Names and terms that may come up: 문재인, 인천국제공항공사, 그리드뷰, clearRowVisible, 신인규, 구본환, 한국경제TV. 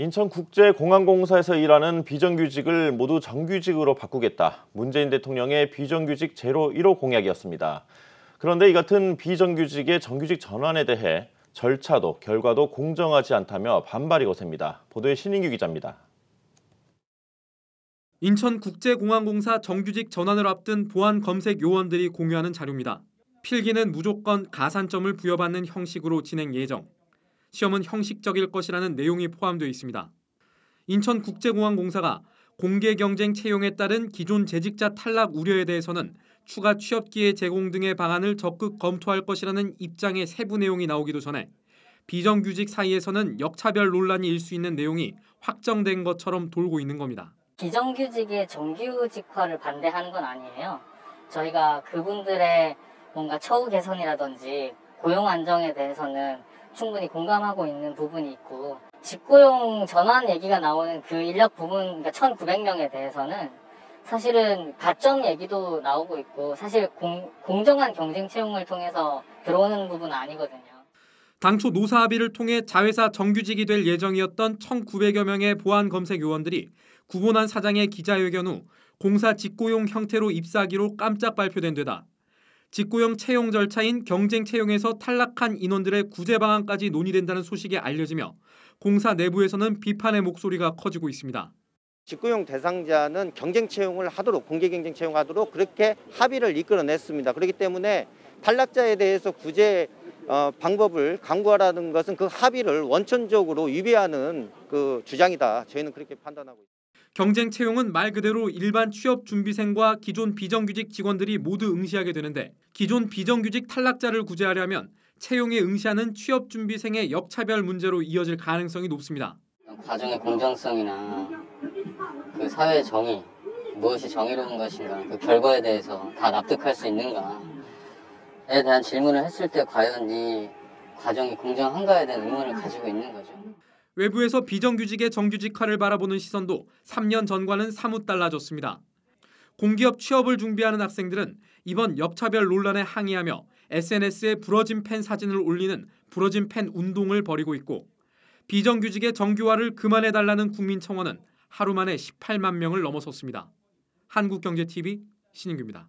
인천국제공항공사에서 일하는 비정규직을 모두 정규직으로 바꾸겠다. 문재인 대통령의 비정규직 제로 1호 공약이었습니다. 그런데 이 같은 비정규직의 정규직 전환에 대해 절차도 결과도 공정하지 않다며 반발이 거셉니다. 보도에 신인규 기자입니다. 인천국제공항공사 정규직 전환을 앞둔 보안검색 요원들이 공유하는 자료입니다. 필기는 무조건 가산점을 부여받는 형식으로 진행 예정. 시험은 형식적일 것이라는 내용이 포함되어 있습니다. 인천국제공항공사가 공개 경쟁 채용에 따른 기존 재직자 탈락 우려에 대해서는 추가 취업기회 제공 등의 방안을 적극 검토할 것이라는 입장의 세부 내용이 나오기도 전에 비정규직 사이에서는 역차별 논란이 일수 있는 내용이 확정된 것처럼 돌고 있는 겁니다. 비정규직의 정규직화를 반대하는 건 아니에요. 저희가 그분들의 뭔가 처우 개선이라든지 고용 안정에 대해서는 충분히 공감하고 있는 부분이 있고, 직고용 전환 얘기가 나오는 그 인력 부분, 그러니까 1900명에 대해서는 사실은 가점 얘기도 나오고 있고, 사실 공정한 경쟁 채용을 통해서 들어오는 부분은 아니거든요. 당초 노사 합의를 통해 자회사 정규직이 될 예정이었던 1900여 명의 보안검색 요원들이 구본환 사장의 기자회견 후 공사 직고용 형태로 입사하기로 깜짝 발표된 데다 직고용 채용 절차인 경쟁 채용에서 탈락한 인원들의 구제 방안까지 논의된다는 소식이 알려지며 공사 내부에서는 비판의 목소리가 커지고 있습니다. 직고용 대상자는 경쟁 채용을 하도록, 공개 경쟁 채용하도록 그렇게 합의를 이끌어냈습니다. 그렇기 때문에 탈락자에 대해서 구제 방법을 강구하라는 것은 그 합의를 원천적으로 위배하는 그 주장이다. 저희는 그렇게 판단하고 있습니다. 경쟁 채용은 말 그대로 일반 취업 준비생과 기존 비정규직 직원들이 모두 응시하게 되는데, 기존 비정규직 탈락자를 구제하려면 채용에 응시하는 취업 준비생의 역차별 문제로 이어질 가능성이 높습니다. 과정의 공정성이나 그 사회의 정의, 무엇이 정의로운 것인가, 그 결과에 대해서 다 납득할 수 있는가에 대한 질문을 했을 때 과연 이 과정이 공정한가에 대한 의문을 가지고 있는 거죠. 외부에서 비정규직의 정규직화를 바라보는 시선도 3년 전과는 사뭇 달라졌습니다. 공기업 취업을 준비하는 학생들은 이번 역차별 논란에 항의하며 SNS에 부러진 펜 사진을 올리는 부러진 펜 운동을 벌이고 있고, 비정규직의 정규화를 그만해달라는 국민 청원은 하루 만에 18만 명을 넘어섰습니다. 한국경제TV 신인규입니다.